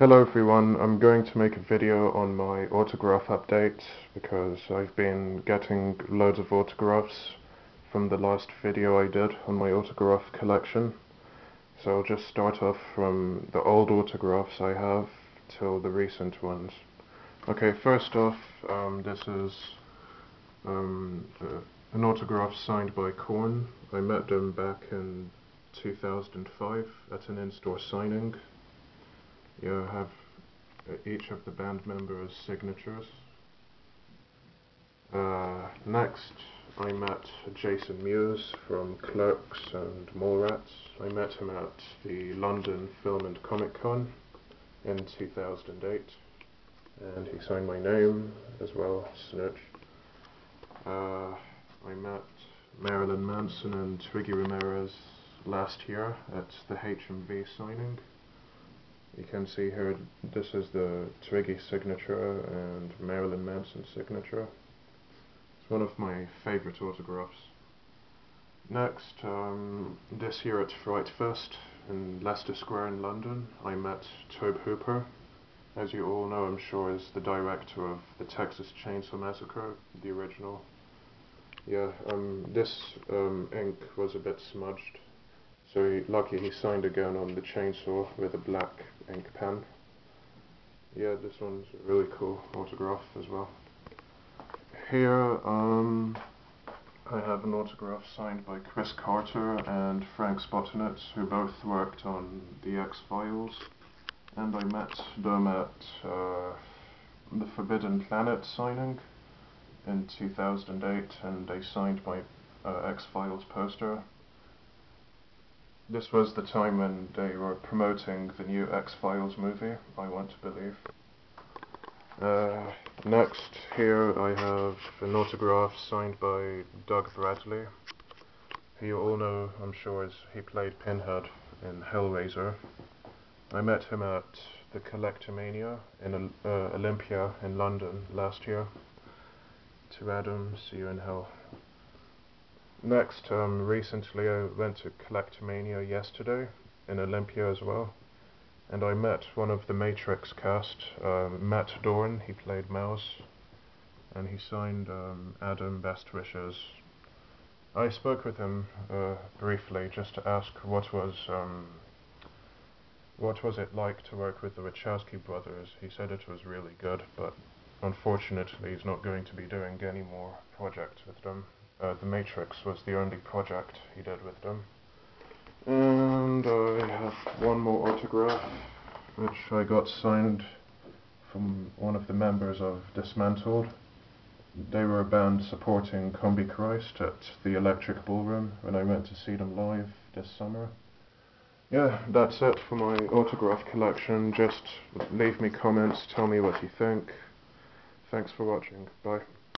Hello everyone, I'm going to make a video on my autograph update because I've been getting loads of autographs from the last video I did on my autograph collection. So I'll just start off from the old autographs I have till the recent ones. Okay, first off, this is an autograph signed by Korn. I met him back in 2005 at an in-store signing. You have each of the band members' signatures. Next, I met Jason Mewes from Clerks and Mallrats. I met him at the London Film and Comic Con in 2008, and he signed my name as well, Snitch. I met Marilyn Manson and Twiggy Ramirez last year at the HMV signing. You can see here, this is the Twiggy signature and Marilyn Manson signature. It's one of my favourite autographs. Next, this year at Frightfest in Leicester Square in London, I met Tobe Hooper. As you all know, I'm sure, is the director of the Texas Chainsaw Massacre, the original. Yeah, this ink was a bit smudged. So he signed again on the chainsaw with a black ink pen. Yeah, this one's a really cool autograph as well. Here I have an autograph signed by Chris Carter and Frank Spotnitz, who both worked on The X-Files, and I met them at the Forbidden Planet signing in 2008, and they signed my X-Files poster. This was the time when they were promoting the new X-Files movie, I Want to Believe. Next, here I have an autograph signed by Doug Bradley. Who you all know, I'm sure, is he played Pinhead in Hellraiser. I met him at the Collectormania in Olympia in London last year. To Adam, see you in hell. Next, recently I went to Collectormania yesterday, in Olympia as well, and I met one of the Matrix cast, Matt Doran. He played Mouse, and he signed Adam Best Wishes. I spoke with him briefly just to ask what was it like to work with the Wachowski brothers. He said it was really good, but unfortunately he's not going to be doing any more projects with them. The Matrix was the only project he did with them. And I have one more autograph, which I got signed from one of the members of Dismantled. They were a band supporting Combichrist at the Electric Ballroom when I went to see them live this summer. Yeah, that's it for my autograph collection. Just leave me comments, tell me what you think. Thanks for watching, bye.